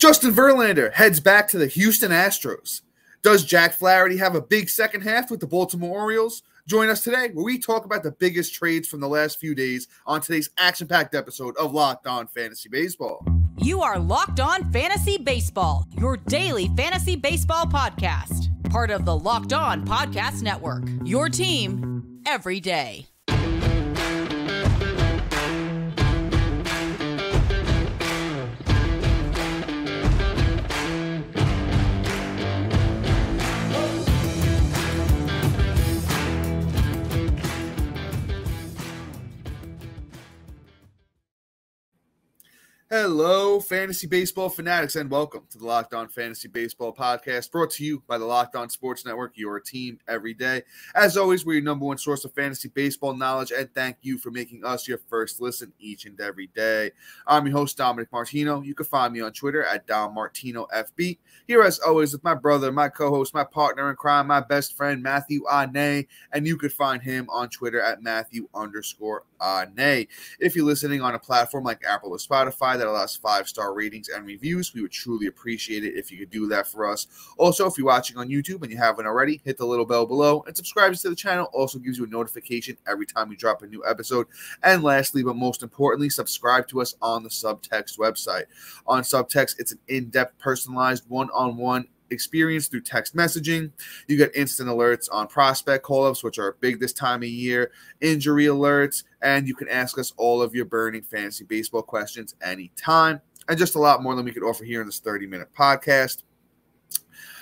Justin Verlander heads back to the Houston Astros. Does Jack Flaherty have a big second half with the Baltimore Orioles? Join us today where we talk about the biggest trades from the last few days on today's action-packed episode of Locked On Fantasy Baseball. You are Locked On Fantasy Baseball, your daily fantasy baseball podcast. Part of the Locked On Podcast Network, your team every day. Hello, fantasy baseball fanatics, and welcome to the Locked On Fantasy Baseball Podcast, brought to you by the Locked On Sports Network, your team every day. As always, we're your number one source of fantasy baseball knowledge, and thank you for making us your first listen each and every day. I'm your host, Dominic Martino. You can find me on Twitter at DomMartinoFB. Here, as always, with my brother, my co-host, my partner in crime, my best friend, Matthew Ane, and you could find him on Twitter at Matthew_Ane. If you're listening on a platform like Apple or Spotify that allows 5-star ratings and reviews, we would truly appreciate it if you could do that for us. Also, if you're watching on YouTube and you haven't already, hit the little bell below and subscribe to the channel. Also gives you a notification every time we drop a new episode. And lastly, but most importantly, subscribe to us on the Subtext website. On Subtext, it's an in-depth, personalized, one-on-one experience through text messaging. You get instant alerts on prospect call-ups, which are big this time of year, injury alerts, and you can ask us all of your burning fantasy baseball questions anytime, and just a lot more than we could offer here in this 30-minute podcast.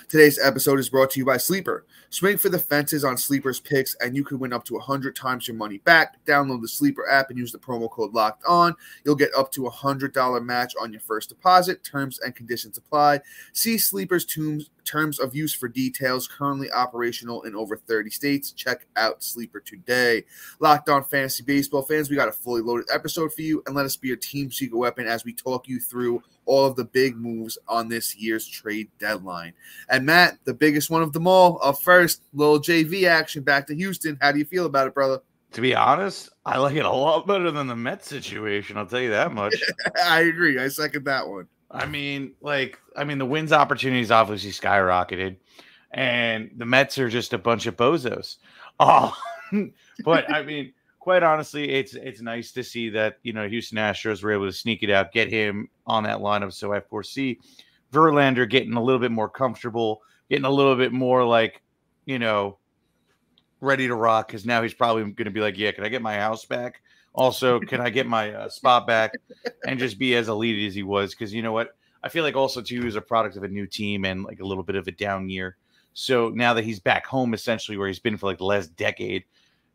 Today's episode is brought to you by Sleeper. Swing for the fences on Sleeper's picks, and you can win up to 100 times your money back. Download the Sleeper app and use the promo code Locked On. You'll get up to a $100 match on your first deposit. Terms and conditions apply. See Sleeper's terms of use for details. Currently operational in over 30 states. Check out Sleeper today. Locked On Fantasy Baseball fans, we got a fully loaded episode for you, and let us be your team secret weapon as we talk you through all of the big moves on this year's trade deadline. And Matt, the biggest one of them all, up first, little JV action back to Houston. How do you feel about it, brother? To be honest, I like it a lot better than the Mets situation. I'll tell you that much. I agree. I second that one. I mean, the wins opportunities obviously skyrocketed, and the Mets are just a bunch of bozos. Oh, but I mean, quite honestly, it's nice to see that, you know, Houston Astros were able to sneak it out, get him on that lineup. So I foresee Verlander getting a little bit more comfortable, getting a little bit more like, you know, ready to rock, because now he's probably going to be like, yeah, can I get my house back? Also, can I get my spot back, and just be as elite as he was? Because you know what? I feel like also, too, he was a product of a new team and like a little bit of a down year. So now that he's back home, essentially, where he's been for like the last decade,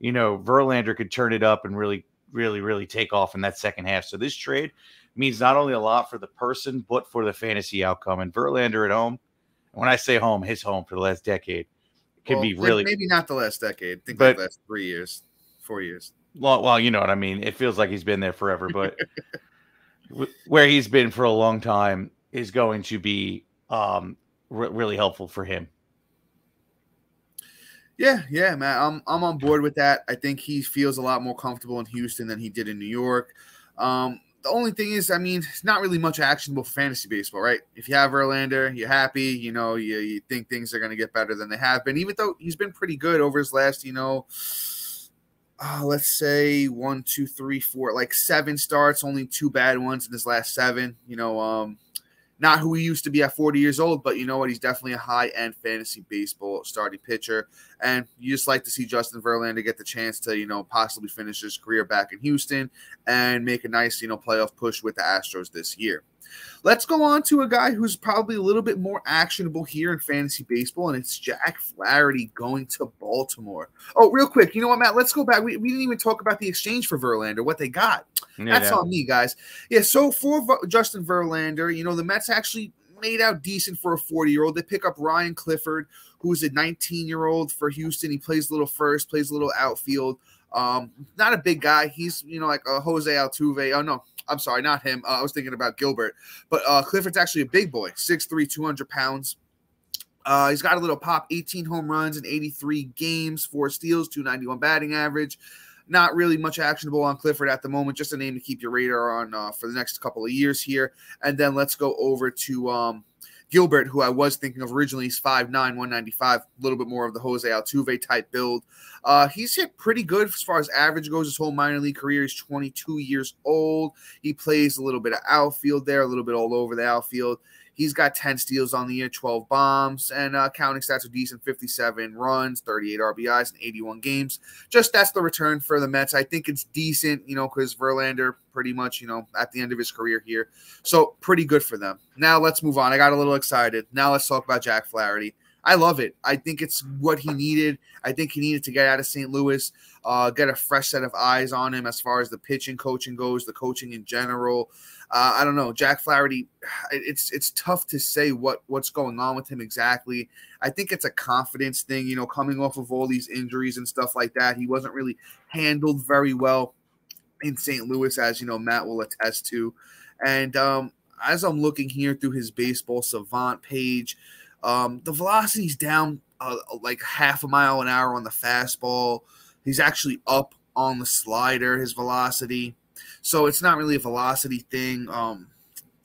you know, Verlander could turn it up and really take off in that second half. So this trade means not only a lot for the person, but for the fantasy outcome. And Verlander at home, and when I say home, his home for the last decade, could be really. Maybe not the last decade. I think the last 3 years, 4 years. Well, you know what I mean. It feels like he's been there forever, but where he's been for a long time is going to be really helpful for him. Yeah, man. I'm on board with that. I think he feels a lot more comfortable in Houston than he did in New York. The only thing is, I mean, it's not really much actionable for fantasy baseball, right? If you have Verlander, you're happy. You know, you think things are going to get better than they have been, even though he's been pretty good over his last, you know, let's say 1, 2, 3, 4, like 7 starts, only 2 bad ones in his last 7. You know, not who he used to be at 40 years old, but you know what? He's definitely a high-end fantasy baseball starting pitcher, and you just like to see Justin Verlander get the chance to, you know, possibly finish his career back in Houston and make a nice, you know, playoff push with the Astros this year. Let's go on to a guy who's probably a little bit more actionable here in fantasy baseball, and it's Jack Flaherty going to Baltimore. Oh, real quick. You know what, Matt? Let's go back. We didn't even talk about the exchange for Verlander, what they got. Yeah, that's on me, guys. Yeah, so for Justin Verlander, you know, the Mets actually made out decent for a 40-year-old. They pick up Ryan Clifford, who's a 19-year-old for Houston. He plays a little first, plays a little outfield. Not a big guy. He's, you know, like a Jose Altuve. Oh, no. I'm sorry, not him. I was thinking about Gilbert. But Clifford's actually a big boy, 6'3", 200 pounds. He's got a little pop, 18 home runs in 83 games, 4 steals, .291 batting average. Not really much actionable on Clifford at the moment. Just a name to keep your radar on for the next couple of years here. And then let's go over to Gilbert, who I was thinking of originally. He's 5'9", 195, a little bit more of the Jose Altuve type build. He's hit pretty good as far as average goes his whole minor league career. He's 22 years old. He plays a little bit of outfield there, a little bit all over the outfield. He's got 10 steals on the year, 12 bombs, and counting stats are decent, 57 runs, 38 RBIs, and 81 games. Just that's the return for the Mets. I think it's decent, you know, because Verlander pretty much, you know, at the end of his career here. So pretty good for them. Now let's move on. I got a little excited. Now let's talk about Jack Flaherty. I love it. I think it's what he needed. I think he needed to get out of St. Louis, get a fresh set of eyes on him as far as the pitching coaching goes, the coaching in general. I don't know. Jack Flaherty, it's tough to say what's going on with him exactly. I think it's a confidence thing, you know, coming off of all these injuries and stuff like that. He wasn't really handled very well in St. Louis, as, you know, Matt will attest to. And as I'm looking here through his Baseball Savant page, the velocity's down like half a mile an hour on the fastball. He's actually up on the slider, his velocity. So it's not really a velocity thing. The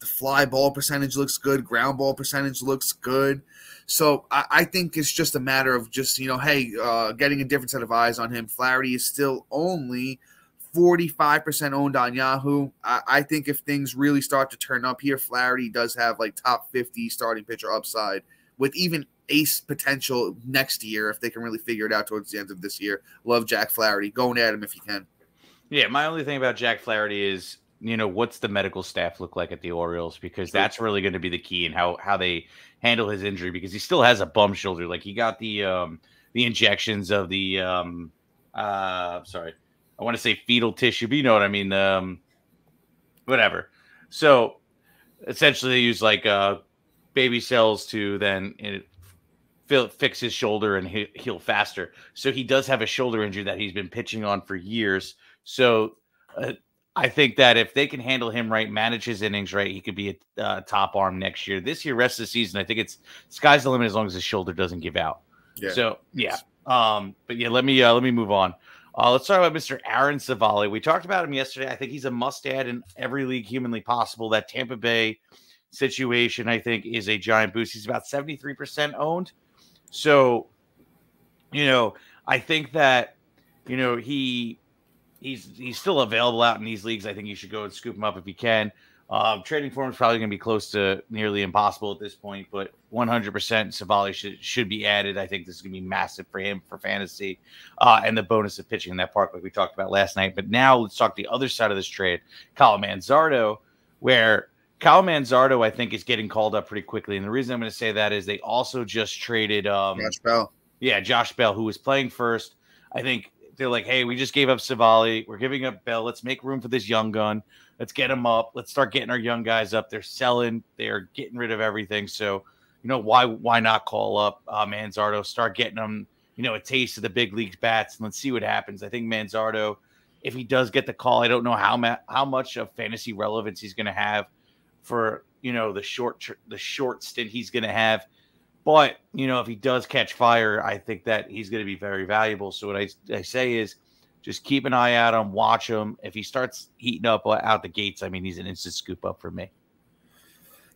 fly ball percentage looks good. Ground ball percentage looks good. So I think it's just a matter of just, you know, hey, getting a different set of eyes on him. Flaherty is still only 45% owned on Yahoo. I think if things really start to turn up here, Flaherty does have like top 50 starting pitcher upside, with even ace potential next year if they can really figure it out towards the end of this year. Love Jack Flaherty. Going at him if you can. Yeah, my only thing about Jack Flaherty is, you know, what's the medical staff look like at the Orioles? Because that's really going to be the key in how they handle his injury, because he still has a bum shoulder. Like, he got the injections of the I'm sorry, I want to say fetal tissue, but you know what I mean, whatever. So essentially they use like baby cells to then fix his shoulder and heal faster. So he does have a shoulder injury that he's been pitching on for years. So I think that if they can handle him right, manage his innings right, he could be a top arm next year. This year, rest of the season, I think it's sky's the limit as long as his shoulder doesn't give out. Yeah. So yeah, but yeah, let me move on. Let's talk about Mr. Aaron Civale. We talked about him yesterday. I think he's a must-add in every league humanly possible. That Tampa Bay situation, I think, is a giant boost. He's about 73% owned. So, you know, I think that, you know, he's still available out in these leagues. I think you should go and scoop him up if you can. Trading for him is probably going to be close to nearly impossible at this point, but 100% Savali should be added. I think this is going to be massive for him for fantasy, and the bonus of pitching in that park like we talked about last night. But now let's talk the other side of this trade, Kyle Manzardo, where Kyle Manzardo, I think, is getting called up pretty quickly. And the reason I'm going to say that is they also just traded Josh Bell. Yeah, Josh Bell, who was playing first. I think they're like, hey, we just gave up Civale. We're giving up Bell. Let's make room for this young gun. Let's get him up. Let's start getting our young guys up. They're selling. They're getting rid of everything. So, you know, why not call up Manzardo, start getting him, you know, a taste of the big league bats, and let's see what happens. I think Manzardo, if he does get the call, I don't know how much of fantasy relevance he's going to have for, you know, the short stint he's going to have. But, you know, if he does catch fire, I think that he's going to be very valuable. So what I say is just keep an eye out on, watch him. If he starts heating up out the gates, I mean, he's an instant scoop up for me.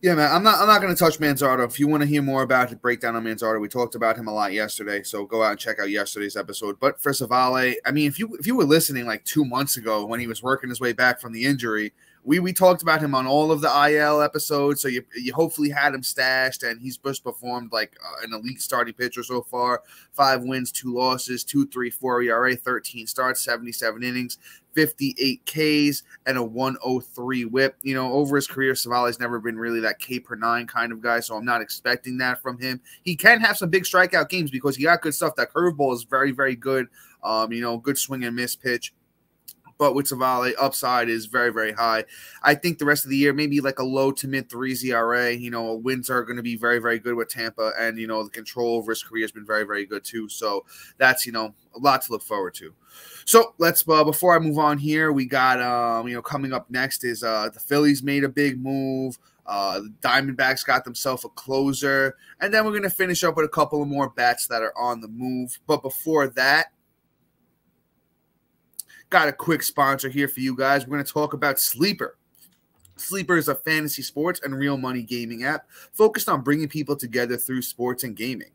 Yeah, man, I'm not going to touch Manzardo. If you want to hear more about the breakdown on Manzardo, we talked about him a lot yesterday, so go out and check out yesterday's episode. But for Civale, I mean, if you were listening like 2 months ago when he was working his way back from the injury, we talked about him on all of the IL episodes, so you hopefully had him stashed, and he's just performed like an elite starting pitcher so far. 5 wins, 2 losses, 2.34 ERA, 13 starts, 77 innings. 58 Ks and a 103 whip. You know, over his career, Savale's never been really that K/9 kind of guy, so I'm not expecting that from him. He can have some big strikeout games because he got good stuff. That curveball is very, very good. You know, good swing and miss pitch. But with Civale, upside is very, very high. I think the rest of the year, maybe like a low to mid-3s ERA. You know, wins are going to be very, very good with Tampa. And, you know, the control over his career has been very, very good too. So that's, you know, a lot to look forward to. So let's, before I move on here, we got, you know, coming up next is the Phillies made a big move. The Diamondbacks got themselves a closer. And then we're going to finish up with a couple of more bats that are on the move. But before that, Got a quick sponsor here for you guys. We're going to talk about Sleeper. Sleeper is a fantasy sports and real money gaming app focused on bringing people together through sports and gaming.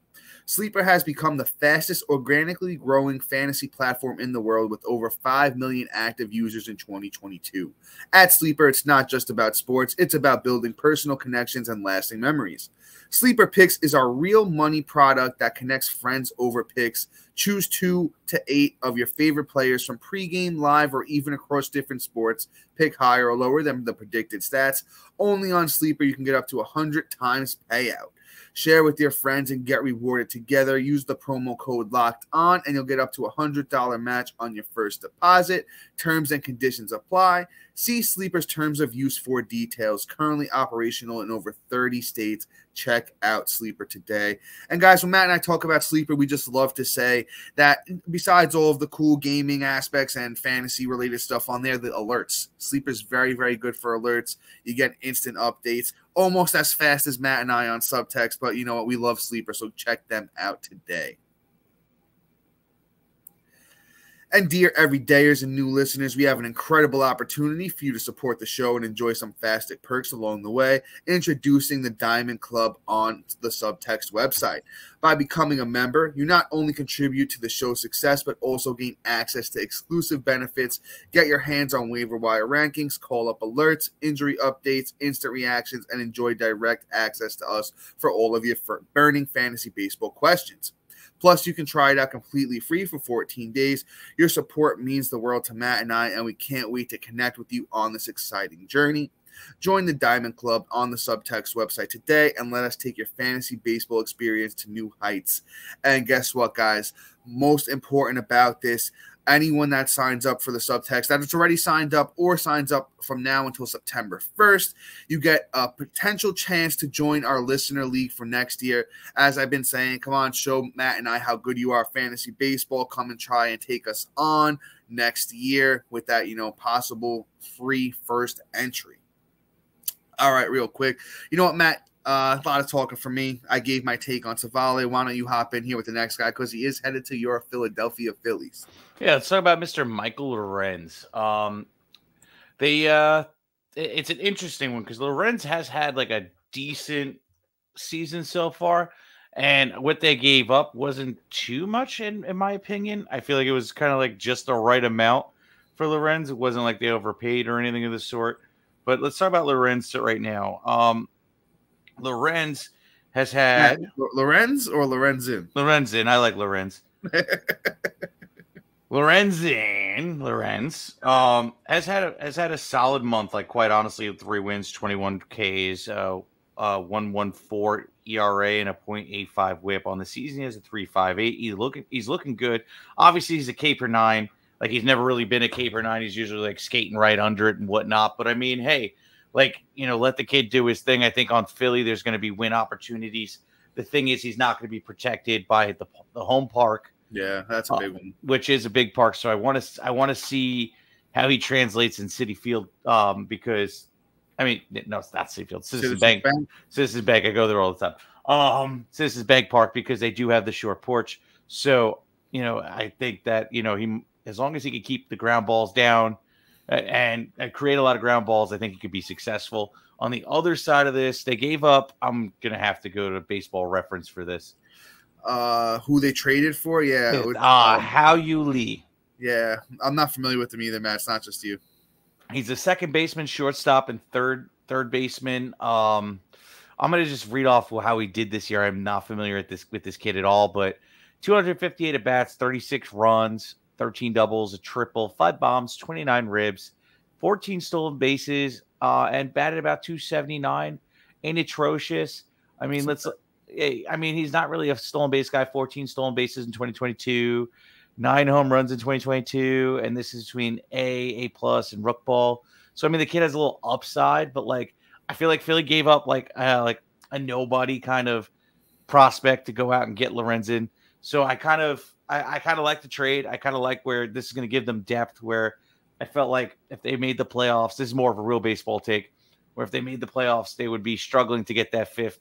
Sleeper has become the fastest organically growing fantasy platform in the world with over 5 million active users in 2022. At Sleeper, it's not just about sports. It's about building personal connections and lasting memories. Sleeper Picks is our real money product that connects friends over picks. Choose 2 to 8 of your favorite players from pregame, live, or even across different sports. Pick higher or lower than the predicted stats. Only on Sleeper, you can get up to 100 times payout. Share with your friends and get rewarded together. Use the promo code LOCKEDON and you'll get up to a $100 match on your first deposit. Terms and conditions apply. See Sleeper's terms of use for details. Currently operational in over 30 states. Check out Sleeper today. And guys, when Matt and I talk about Sleeper, we just love to say that besides all of the cool gaming aspects and fantasy-related stuff on there, the alerts. Sleeper's very, very good for alerts. You get instant updates, almost as fast as Matt and I on subtext, but you know what? We love Sleeper, so check them out today. And dear everydayers and new listeners, we have an incredible opportunity for you to support the show and enjoy some fantastic perks along the way, introducing the Diamond Club on the Subtext website. By becoming a member, you not only contribute to the show's success, but also gain access to exclusive benefits. Get your hands on waiver wire rankings, call-up alerts, injury updates, instant reactions, and enjoy direct access to us for all of your burning fantasy baseball questions. Plus, you can try it out completely free for 14 days. Your support means the world to Matt and I, and we can't wait to connect with you on this exciting journey. Join the Diamond Club on the Subtext website today and let us take your fantasy baseball experience to new heights. And guess what, guys? Most important about this, anyone that signs up for the Subtext, that is already signed up or signs up from now until September 1st, you get a potential chance to join our listener league for next year. As I've been saying, come on, show Matt and I how good you are at fantasy baseball. Come and try and take us on next year with that, possible free first entry. All right, real quick. You know what, Matt? A lot of talking for me. I gave my take on Civale. Why don't you hop in here with the next guy because he is headed to your Philadelphia Phillies. Yeah, let's talk about Mr. Michael Lorenz. It's an interesting one because Lorenz has had like a decent season so far, and what they gave up wasn't too much in my opinion. I feel like it was kind of like just the right amount for Lorenz. It wasn't like they overpaid or anything of the sort. But let's talk about Lorenz right now. Lorenz has had... Lorenz or Lorenzen? Lorenzen. I like Lorenz. Lorenzen. Lorenz has had a solid month, like quite honestly, 3 wins, 21 Ks, 1.14 ERA, and a .85 WHIP on the season. He has a 3.58. He's looking good. Obviously, he's a K per 9. Like, he's never really been a K per 9. He's usually, like, skating right under it and whatnot. But, I mean, hey, like, let the kid do his thing. I think on Philly there's going to be win opportunities. The thing is he's not going to be protected by the home park. Yeah, that's a big one. Which is a big park. So I want to see how he translates in Citi Field because, I mean, no, it's not Citi Field. Citizens Bank. Citizens Bank. I go there all the time. Citizens Bank Park because they do have the short porch. So, I think that, he – as long as he can keep the ground balls down and create a lot of ground balls, I think he could be successful. On the other side of this, they gave up. I'm going to have to go to Baseball Reference for this. Who they traded for? Yeah. Howie Lee. Yeah. I'm not familiar with him either, Matt. It's not just you. He's a second baseman, shortstop, and third baseman. I'm going to just read off how he did this year. I'm not familiar with this kid at all, but 258 at-bats, 36 runs, 13 doubles, a triple, 5 bombs, 29 ribs, 14 stolen bases, and batted about .279. Ain't atrocious. I mean, he's not really a stolen base guy. 14 stolen bases in 2022, 9 home runs in 2022, and this is between A+, and rook ball. So I mean, the kid has a little upside, but like I feel like Philly gave up like a nobody kind of prospect to go out and get Lorenzen. So I kind of like the trade. I kind of like where this is going to give them depth, where I felt like if they made the playoffs, this is more of a real baseball take, where if they made the playoffs, they would be struggling to get that fifth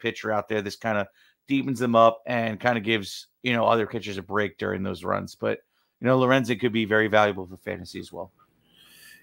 pitcher out there. This kind of deepens them up and kind of gives, other pitchers a break during those runs. But you know, Lorenzen could be very valuable for fantasy as well.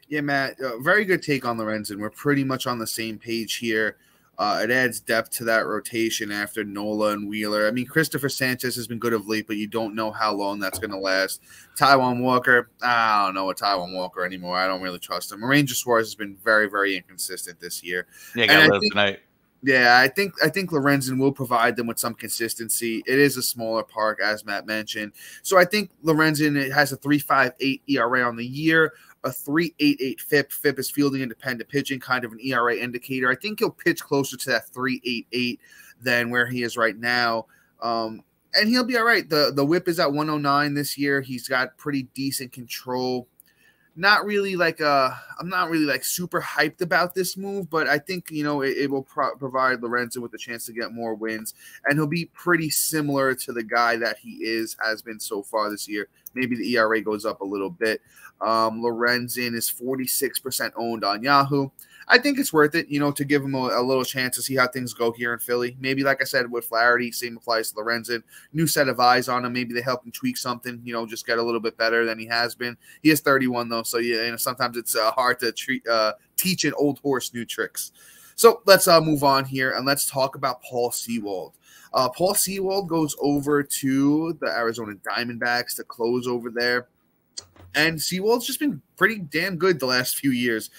Yeah, Matt, very good take on Lorenzen. We're pretty much on the same page here. It adds depth to that rotation after Nola and Wheeler. I mean, Christopher Sanchez has been good of late, but you don't know how long that's going to last. Tywon Walker, I don't know a Tywon Walker anymore. I don't really trust him. Ranger Suarez has been very, very inconsistent this year. Yeah, got live tonight. Yeah, I think Lorenzen will provide them with some consistency. It is a smaller park, as Matt mentioned. So I think Lorenzen has a 3.58 ERA on the year, a 3.88 FIP. FIP is fielding independent pitching, kind of an ERA indicator. I think he'll pitch closer to that 3.88 than where he is right now. And he'll be all right. The whip is at 109 this year. He's got pretty decent control. Not really like I'm not really like super hyped about this move, but I think, you know, it will provide Lorenzen with a chance to get more wins, and he'll be pretty similar to the guy that he has been so far this year. Maybe the ERA goes up a little bit. Lorenzen is 46% owned on Yahoo. I think it's worth it, you know, to give him a little chance to see how things go here in Philly. Maybe, like I said, with Flaherty, same applies to Lorenzen. New set of eyes on him. Maybe they help him tweak something, you know, just get a little bit better than he has been. He is 31, though, so, yeah, you know, sometimes it's hard to teach an old horse new tricks. So let's move on here, and let's talk about Paul Sewald. Paul Sewald goes over to the Arizona Diamondbacks to close over there. And Sewald's just been pretty damn good the last few years.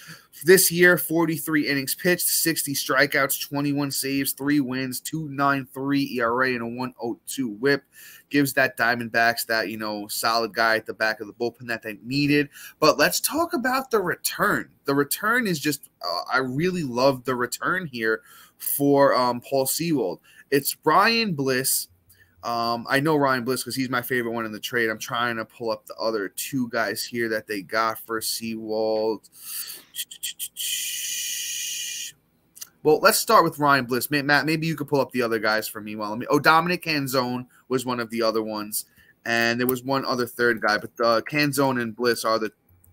This year, 43 innings pitched, 60 strikeouts, 21 saves, 3 wins, 2.93 ERA, and a 1.02 whip. Gives that Diamondbacks that, you know, solid guy at the back of the bullpen that they needed. But let's talk about the return. The return is just I really love the return here for Paul Sewald. It's Ryan Bliss. I know Ryan Bliss because he's my favorite one in the trade. I'm trying to pull up the other two guys here that they got for Sewald. Well, let's start with Ryan Bliss. Matt, maybe you could pull up the other guys for me while I'm. Oh, Dominic Canzone was one of the other ones, and there was one other third guy, but Canzone and Bliss are the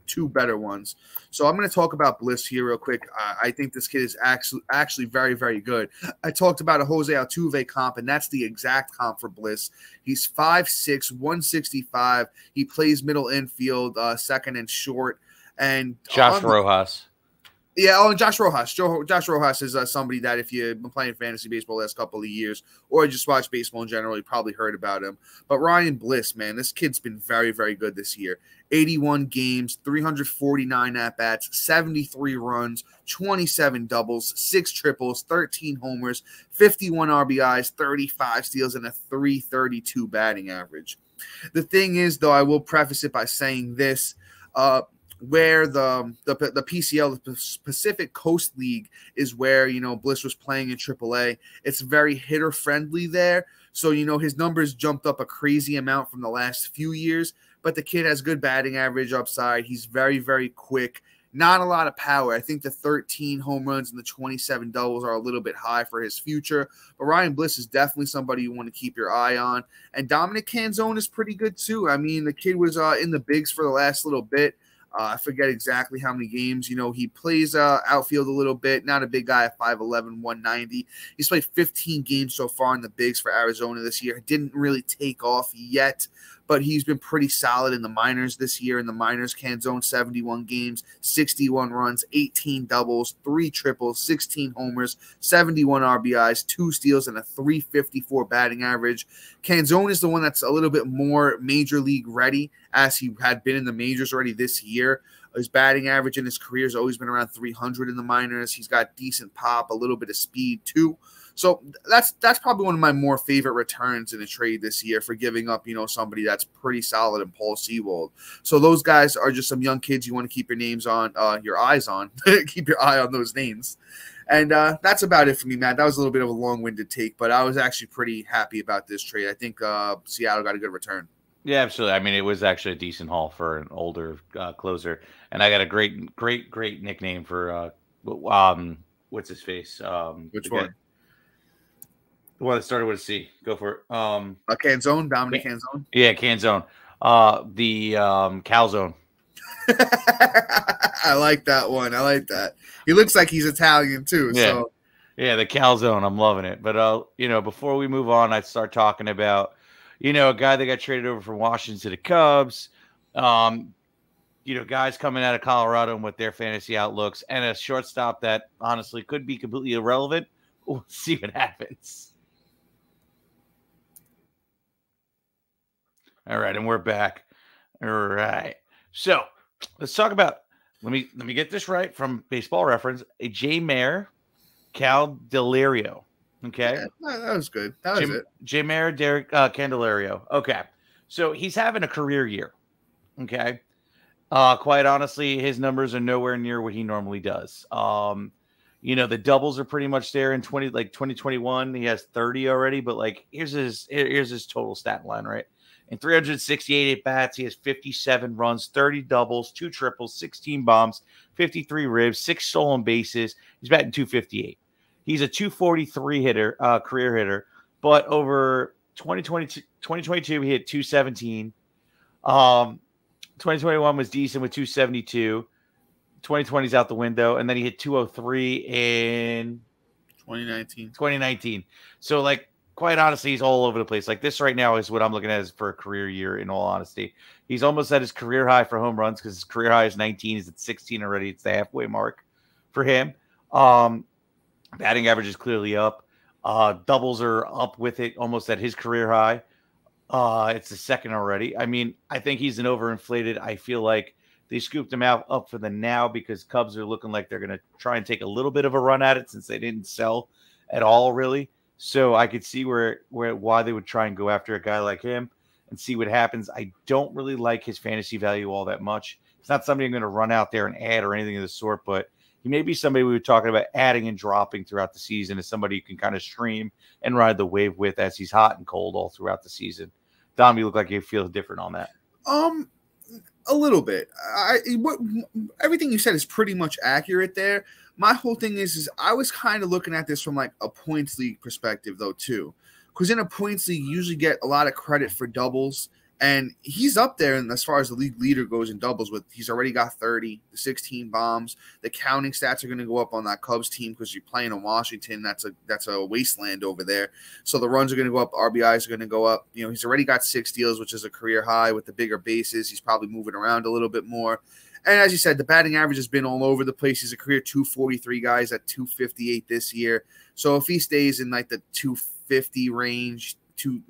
two better ones. So I'm going to talk about Bliss here real quick. I think this kid is actually very, very good. I talked about a Jose Altuve comp, and that's the exact comp for Bliss. He's 5'6", 165. He plays middle infield, second and short. And Josh Rojas. Yeah, oh, and Josh Rojas. Josh Rojas is somebody that if you've been playing fantasy baseball the last couple of years or just watched baseball in general, you probably heard about him. But Ryan Bliss, man, this kid's been very, very good this year. 81 games, 349 at-bats, 73 runs, 27 doubles, 6 triples, 13 homers, 51 RBIs, 35 steals, and a 332 batting average. The thing is, though, I will preface it by saying this, where the PCL, the Pacific Coast League, is where, you know, Bliss was playing in AAA. It's very hitter-friendly there. So, you know, his numbers jumped up a crazy amount from the last few years, but the kid has good batting average upside. He's very, very quick. Not a lot of power. I think the 13 home runs and the 27 doubles are a little bit high for his future. But Ryan Bliss is definitely somebody you want to keep your eye on. And Dominic Canzone is pretty good too. I mean, the kid was in the bigs for the last little bit. I forget exactly how many games. You know, he plays outfield a little bit. Not a big guy at 5'11", 190. He's played 15 games so far in the bigs for Arizona this year. Didn't really take off yet, but he's been pretty solid in the minors this year. In the minors, Canzone, 71 games, 61 runs, 18 doubles, 3 triples, 16 homers, 71 RBIs, 2 steals, and a 354 batting average. Canzone is the one that's a little bit more major league ready, as he had been in the majors already this year. His batting average in his career has always been around 300 in the minors. He's got decent pop, a little bit of speed too. So that's probably one of my more favorite returns in a trade this year for giving up, you know, somebody that's pretty solid in Paul Sewald. So those guys are just some young kids you want to keep your names on, your eyes on. Keep your eye on those names. And that's about it for me, Matt. That was a little bit of a long-winded take, but I was actually pretty happy about this trade. I think Seattle got a good return. Yeah, absolutely. I mean, it was actually a decent haul for an older closer. And I got a great, great, great nickname for what's his face? Which one? The one that started with a C. Go for it. Canzone, Dominic Canzone. Yeah, Canzone. The Calzone. I like that one. I like that. He looks like he's Italian too. Yeah. So yeah, the Calzone. I'm loving it. But you know, before we move on, I start talking about, you know, a guy that got traded over from Washington to the Cubs. You know, guys coming out of Colorado and what their fantasy outlooks, and a shortstop that honestly could be completely irrelevant. We'll see what happens. All right, and we're back. All right, so let's talk about. Let me get this right from Baseball Reference. A Jeimer Candelario. Okay, yeah, no, that was good. That was it. Jeimer Candelario. Okay, so he's having a career year. Okay. Quite honestly, his numbers are nowhere near what he normally does. You know, the doubles are pretty much there in 2021. He has 30 already, but like here's his total stat line, right? In 368 at bats, he has 57 runs, 30 doubles, 2 triples, 16 bombs, 53 ribs, 6 stolen bases. He's batting 258. He's a 243 hitter, career hitter, but over 2022 he hit 217. 2021 was decent with 272. 2020's out the window, and then he hit 203 in 2019. So, like, quite honestly, he's all over the place. Like, this right now is what I'm looking at is for a career year, in all honesty. He's almost at his career high for home runs because his career high is 19. He's at 16 already. It's the halfway mark for him. Batting average is clearly up. Doubles are up with it, almost at his career high. It's the second already. I mean, I think he's an overinflated. I feel like they scooped him out up for the now because Cubs are looking like they're going to try and take a little bit of a run at it since they didn't sell at all, really. So I could see why they would try and go after a guy like him and see what happens. I don't really like his fantasy value all that much. It's not somebody I'm going to run out there and add or anything of the sort, but he may be somebody we were talking about adding and dropping throughout the season as somebody you can kind of stream and ride the wave with as he's hot and cold all throughout the season. Dom, you look like you feel different on that. A little bit. Everything you said is pretty much accurate there. My whole thing is I was kind of looking at this from like a points league perspective though too, because in a points league you usually get a lot of credit for doubles, and he's up there. And as far as the league leader goes in doubles, with he's already got 30, the 16 bombs. The counting stats are going to go up on that Cubs team because you're playing in Washington. That's a wasteland over there. So the runs are going to go up. The RBIs are going to go up. You know, he's already got 6 steals, which is a career high. With the bigger bases, he's probably moving around a little bit more. And as you said, the batting average has been all over the place. He's a career 243 guy at 258 this year. So if he stays in like the 250 range,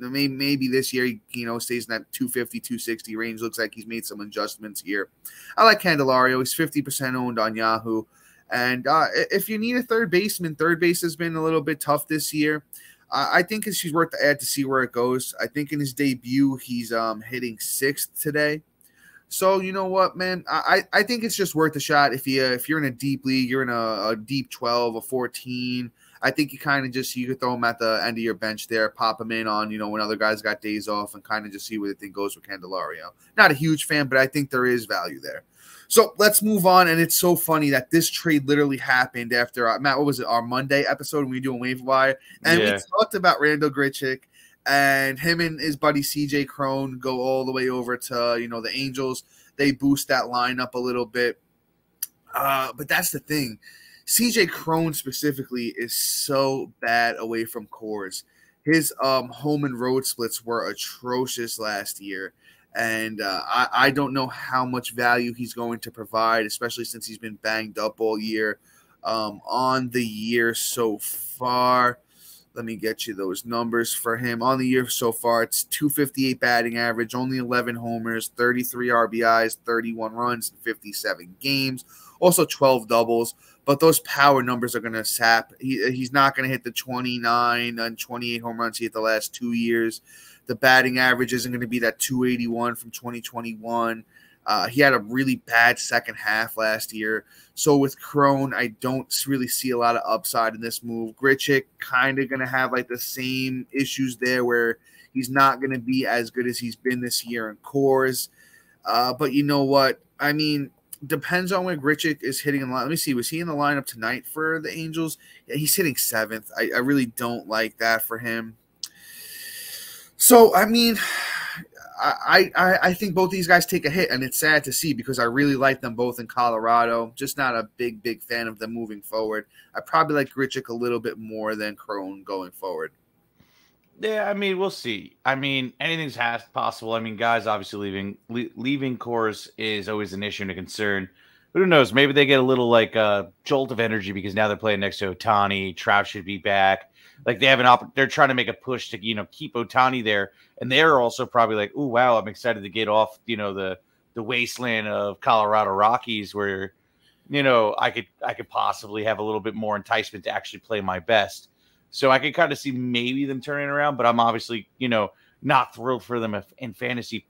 maybe this year, you know, stays in that 250, 260 range. Looks like he's made some adjustments here. I like Candelario. He's 50% owned on Yahoo. And if you need a third baseman, third base has been a little bit tough this year. I think he's worth the add to see where it goes. I think in his debut, he's hitting 6th today. So you know what, man, I think it's just worth a shot. If you're in a deep league, you're in a deep 12, a 14. I think you could throw him at the end of your bench there, pop him in on, you know, when other guys got days off, and kind of just see where the thing goes with Candelario. Not a huge fan, but I think there is value there. So let's move on. And it's so funny that this trade literally happened after Matt, what was it, our Monday episode when we were doing Wave Wire? And yeah, we talked about Randall Grichuk, and him and his buddy CJ Cron go all the way over to, you know, the Angels. They boost that lineup a little bit. But that's the thing. CJ Cron specifically is so bad away from cores. His home and road splits were atrocious last year, and I don't know how much value he's going to provide, especially since he's been banged up all year on the year so far. Let me get you those numbers for him. On the year so far, it's 258 batting average, only 11 homers, 33 RBIs, 31 runs, and 57 games. Also 12 doubles, but those power numbers are going to sap. He's not going to hit the 29 and 28 home runs he hit the last 2 years. The batting average isn't going to be that 281 from 2021. He had a really bad second half last year. So with Cron, I don't really see a lot of upside in this move. Grichuk kind of going to have like the same issues there, where he's not going to be as good as he's been this year in cores. But you know what? I mean, depends on where Grichuk is hitting in line. Let me see. Was he in the lineup tonight for the Angels? Yeah, he's hitting 7th. I really don't like that for him. So, I mean, I think both these guys take a hit, and it's sad to see because I really like them both in Colorado. Just not a big fan of them moving forward. I probably like Grichuk a little bit more than Cron going forward. Yeah, I mean, we'll see. I mean, anything's possible. I mean, guys, obviously leaving course is always an issue and a concern. Who knows? Maybe they get a little like a jolt of energy because now they're playing next to Ohtani. Trout should be back. Like they have an they're trying to make a push to, you know, keep Ohtani there. And they're also probably like, oh, wow, I'm excited to get off, you know, the wasteland of Colorado Rockies where, you know, I could possibly have a little bit more enticement to actually play my best. So I could kind of see maybe them turning around, but I'm obviously, you know, not thrilled for them in fantasy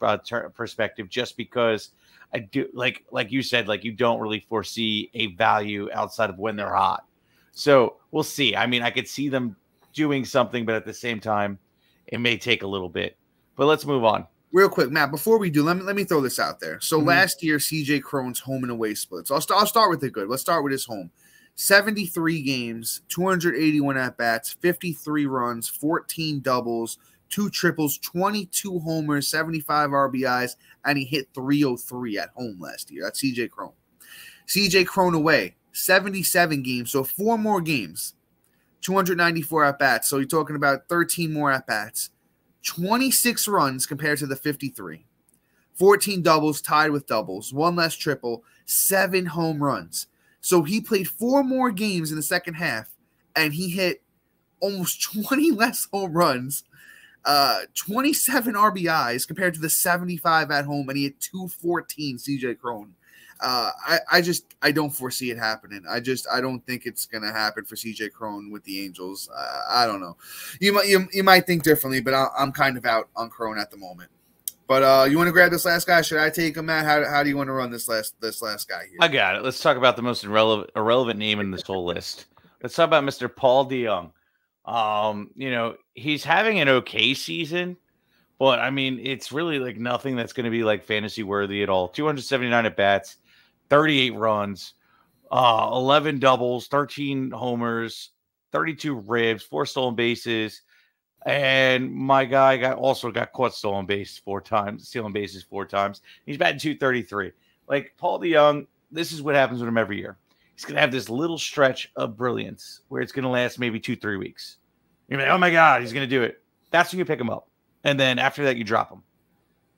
perspective, just because I do like you said, like you don't really foresee a value outside of when they're hot. So we'll see. I mean, I could see them doing something, but at the same time, it may take a little bit. But let's move on. Real quick, Matt, before we do, let me throw this out there. So last year, CJ Cron's home and away splits. I'll start with the good. Let's start with his home. 73 games, 281 at-bats, 53 runs, 14 doubles, 2 triples, 22 homers, 75 RBIs, and he hit 303 at home last year. That's CJ Cron. CJ Cron away, 77 games, so 4 more games, 294 at-bats. So you're talking about 13 more at-bats, 26 runs compared to the 53, 14 doubles tied with doubles, 1 less triple, 7 home runs. So he played 4 more games in the second half, and he hit almost 20 less home runs, 27 RBIs compared to the 75 at home, and he hit 214, CJ Cron. I don't foresee it happening. I don't think it's going to happen for CJ Cron with the Angels. I don't know. You might think differently, but I'm kind of out on Cron at the moment. But you want to grab this last guy? Should I take him, Matt? How do you want to run this last guy here? I got it. Let's talk about the most irrelevant name in this whole list. Let's talk about Mr. Paul DeJong. You know, he's having an okay season, but I mean, it's really like nothing that's going to be like fantasy worthy at all. 279 at bats, 38 runs, 11 doubles, 13 homers, 32 ribs, 4 stolen bases. And my guy also got caught stealing bases four times. He's batting 233. Like Paul DeJong, this is what happens with him every year. He's going to have this little stretch of brilliance where it's going to last maybe 2-3 weeks. You're like, oh my God, he's going to do it. That's when you pick him up. And then after that, you drop him.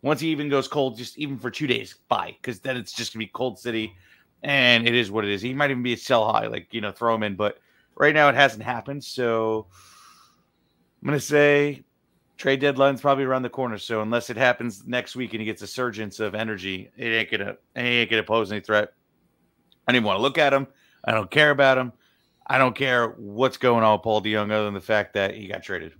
Once he even goes cold, just even for 2 days, bye. Because then it's just going to be cold city. And it is what it is. He might even be a sell high, like, you know, throw him in. But right now it hasn't happened. So I'm going to say trade deadline's probably around the corner. So unless it happens next week and he gets a surge of energy, it ain't gonna pose any threat. I don't even want to look at him. I don't care about him. I don't care what's going on with Paul DeJong other than the fact that he got traded.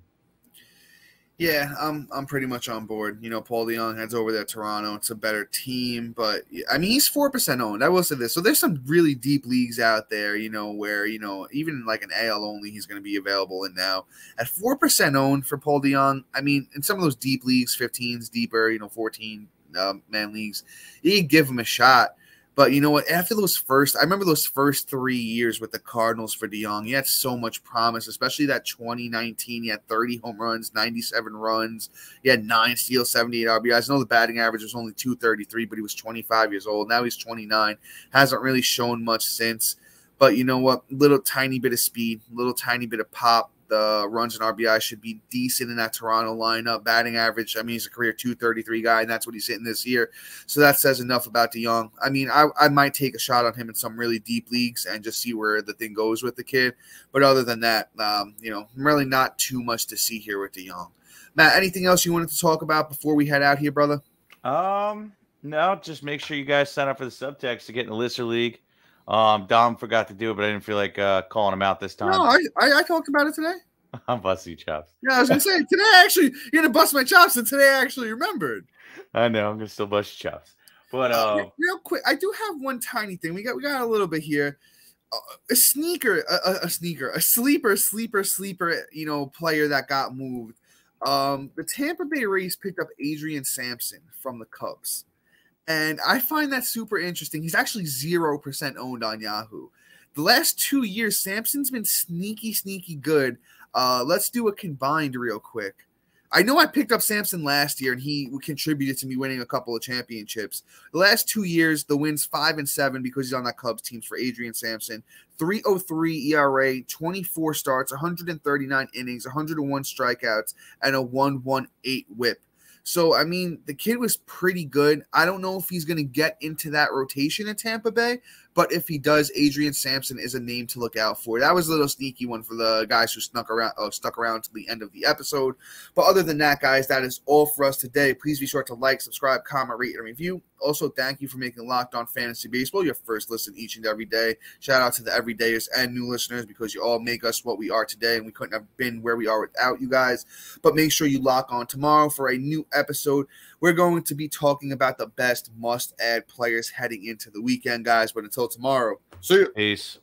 Yeah, I'm pretty much on board. You know, Paul DeJong heads over there to Toronto. It's a better team, but I mean, he's 4% owned. I will say this. So there's some really deep leagues out there, you know, where, you know, even like an AL only, he's going to be available. And now at 4% owned for Paul DeJong, I mean, in some of those deep leagues, 15s deeper, you know, 14-man leagues, you can give him a shot. But you know what? After those first, I remember those first 3 years with the Cardinals for DeJong. He had so much promise, especially that 2019. He had 30 home runs, 97 runs. He had 9 steals, 78 RBIs. I know the batting average was only 233, but he was 25 years old. Now he's 29. Hasn't really shown much since. But you know what? Little tiny bit of speed, little tiny bit of pop. The runs and RBI should be decent in that Toronto lineup. Batting average, I mean, he's a career 233 guy, and that's what he's hitting this year. So that says enough about DeJong. I mean, I might take a shot on him in some really deep leagues and just see where the thing goes with the kid. But other than that, you know, really not too much to see here with DeJong. Matt, anything else you wanted to talk about before we head out here, brother? No, just make sure you guys sign up for the subtext to get in the Lister League. Dom forgot to do it, but I didn't feel like calling him out this time. No, I talked about it today. I'm busting chops. Yeah, I was gonna say today. Actually, you're gonna bust my chops, and today I actually remembered. I know I'm gonna still bust chops, but real quick, I do have one tiny thing. We got a little bit here. A sleeper, you know, player that got moved. The Tampa Bay Rays picked up Adrian Sampson from the Cubs. And I find that super interesting. He's actually 0% owned on Yahoo. The last 2 years, Sampson's been sneaky good. Let's do a combined real quick. I know I picked up Sampson last year, and he contributed to me winning a couple of championships. The last 2 years, the wins 5 and 7 because he's on that Cubs team for Adrian Sampson. 3.03 ERA, 24 starts, 139 innings, 101 strikeouts, and a 1.18 WHIP. So, I mean, the kid was pretty good. I don't know if he's going to get into that rotation in Tampa Bay, but if he does, Adrian Sampson is a name to look out for. That was a little sneaky one for the guys who stuck around to the end of the episode. But other than that, guys, that is all for us today. Please be sure to like, subscribe, comment, rate, and review. Also, thank you for making Locked On Fantasy Baseball your first listen each and every day. Shout out to the everydayers and new listeners, because you all make us what we are today, and we couldn't have been where we are without you guys. But make sure you lock on tomorrow for a new episode. We're going to be talking about the best must-add players heading into the weekend, guys. But until tomorrow, see you. Peace.